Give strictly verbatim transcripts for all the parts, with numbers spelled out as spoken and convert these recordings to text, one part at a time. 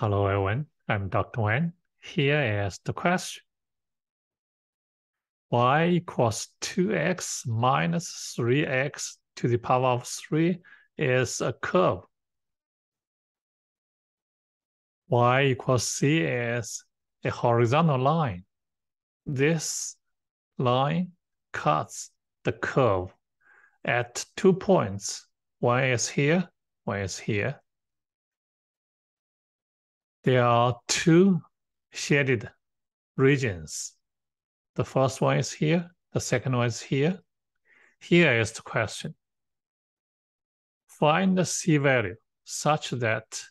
Hello everyone, I'm Doctor Wen. Here is the question. Y equals two x minus three x to the power of three is a curve. Y equals C is a horizontal line. This line cuts the curve at two points. One is here, one is here. There are two shaded regions. The first one is here, the second one is here. Here is the question. Find the C value such that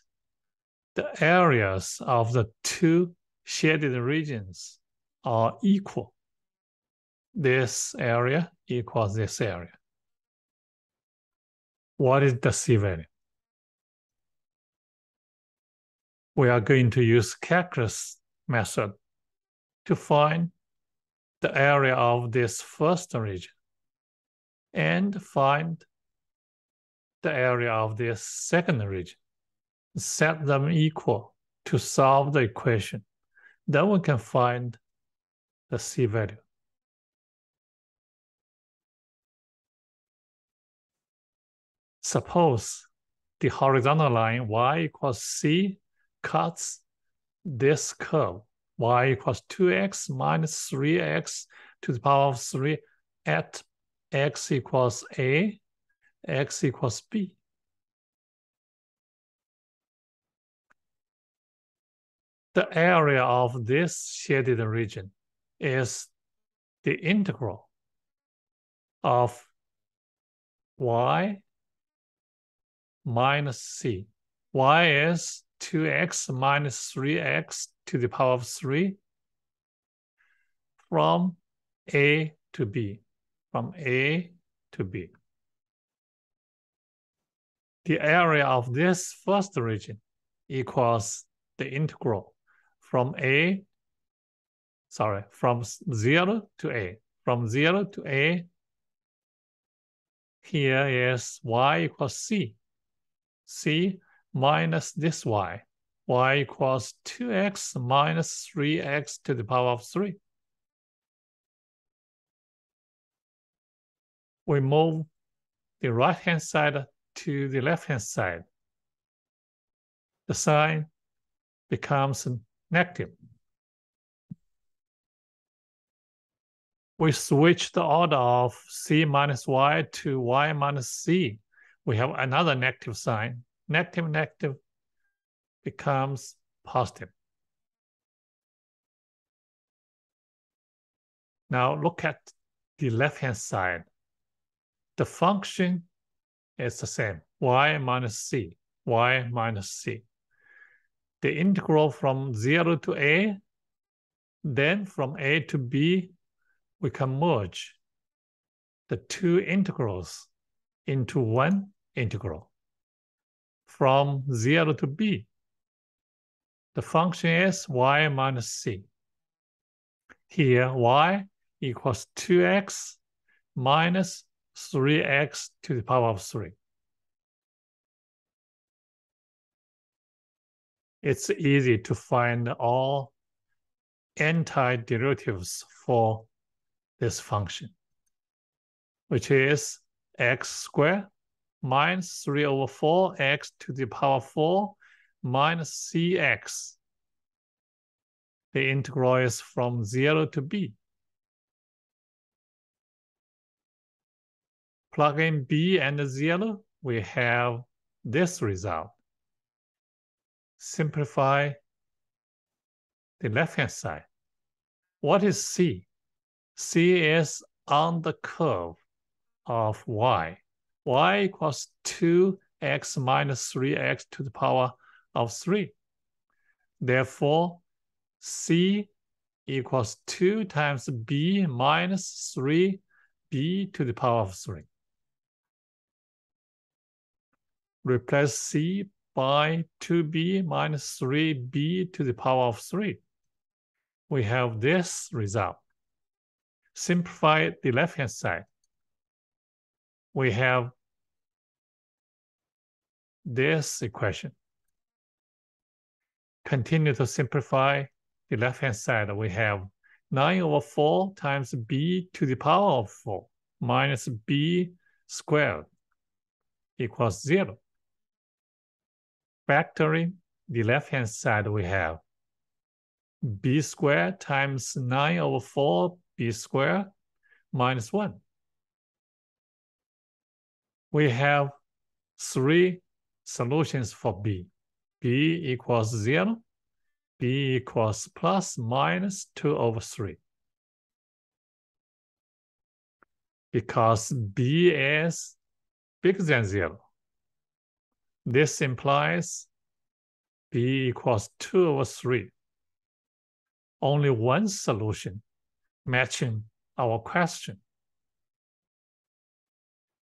the areas of the two shaded regions are equal. This area equals this area. What is the C value? We are going to use calculus method to find the area of this first region and find the area of this second region. Set them equal to solve the equation. Then we can find the C value. Suppose the horizontal line y equals c cuts this curve y equals two x minus three x to the power of three at x equals a, x equals b. The area of this shaded region is the integral of y minus c. Y is two x minus three x to the power of three from a to b, from a to b. The area of this first region equals the integral from a, sorry, from zero to a, from zero to a. Here is y equals c. c minus this y. y equals two x minus three x to the power of three. We move the right-hand side to the left-hand side. The sign becomes negative. We switch the order of c minus y to y minus c. We have another negative sign. Negative, negative becomes positive. Now look at the left-hand side. The function is the same, y minus c, y minus c. The integral from zero to a, then from a to b, we can merge the two integrals into one integral. From zero to b, the function is y minus c. Here, y equals two x minus three x to the power of three. It's easy to find all antiderivatives for this function, which is x squared minus three over four, x to the power four, minus cx. The integral is from zero to b. Plug in b and zero, we have this result. Simplify the left-hand side. What is c? c is on the curve of y. y equals two x minus three x to the power of three. Therefore, c equals two times b minus three b to the power of three. Replace c by two b minus three b to the power of three. We have this result. Simplify the left-hand side. We have this equation. continue to simplify the left-hand side, we have nine over four times b to the power of four minus b squared equals zero. Factoring the left-hand side, we have b squared times nine over four b squared minus one. We have three solutions for b. b equals zero, b equals plus minus two over three. Because b is bigger than zero, this implies b equals two over three. Only one solution matching our question.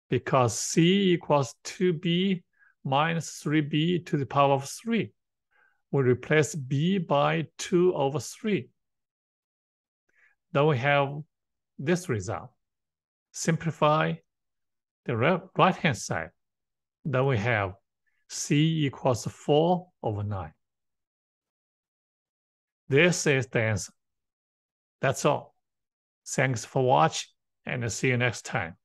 Because c equals two b minus three b to the power of three, we replace b by two over three. Then we have this result. Simplify the right-hand side. Then we have c equals four over nine. This is the answer. That's all. Thanks for watching, and see you next time.